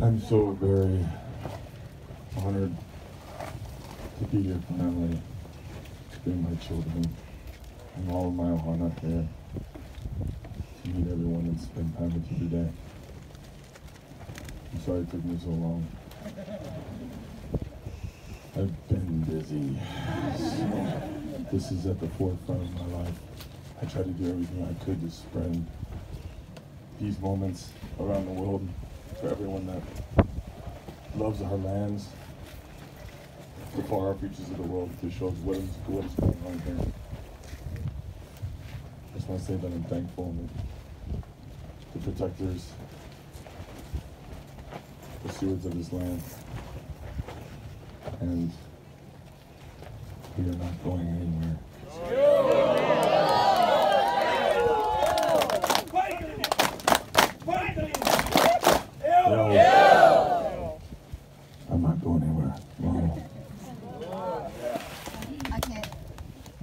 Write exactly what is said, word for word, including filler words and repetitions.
I'm so very honored to be your family, to bring my children and all of my Ohana here, to meet everyone and spend time with you today. I'm sorry it took me so long. I've been busy. So this is at the forefront of my life. I try to do everything I could to spread these moments around the world for everyone that loves our lands, the far off reaches of the world, to show us what is, what is going on here. I just want to say that I'm thankful to the protectors, the stewards of this land, and we are not going anywhere. I'm not going anywhere. No.